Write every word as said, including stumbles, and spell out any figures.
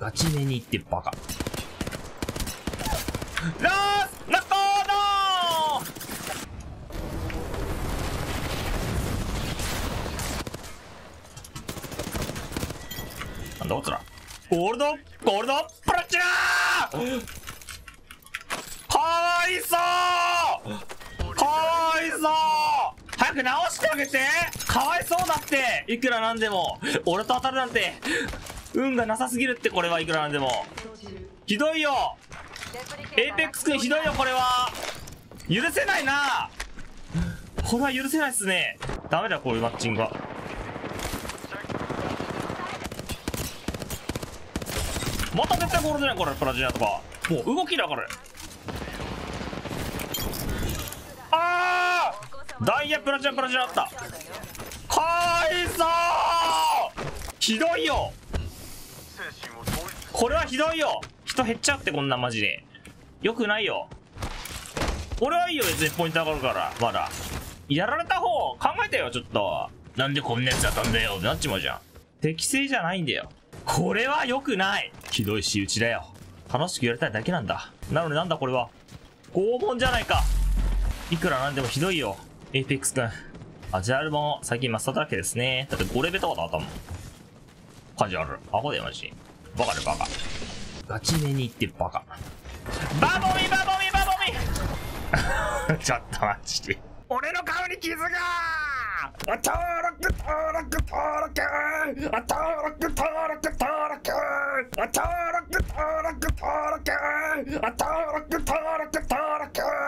ガチめに行ってバカ。ラースナコードーなんだおつらゴールドゴールドプラチナーかわいそうかわいそう早く直してあげてかわいそうだっていくらなんでも俺と当たるなんて運がなさすぎるってこれはいくらなんでもひどいよエイペックスくんひどいよこれは許せないなこれは許せないっすねダメだこういうマッチングはまた絶対ゴールじゃないこれプラチナとかもう動きだこれあーダイヤプラチナプラチナあったかわいそうひどいよこれはひどいよ人減っちゃうってこんなんマジでよくないよ俺はいいよ別にポイント上がるからまだやられた方考えてよちょっとなんでこんなやつ当たんだよってなっちまうじゃん適正じゃないんだよこれはよくないひどい仕打ちだよ楽しくやりたいだけなんだなのになんだこれは拷問じゃないかいくらなんでもひどいよエイペックスくんあジャールも最近マスターだらけですねだってごレベルとかだったもんカジュアルアホだよマジバカだよバカガチめに行ってバカバボミバボミバボミちょっとマジで俺の顔に傷が登録登録登録登録登録登録登録登録登録登録登録登録登録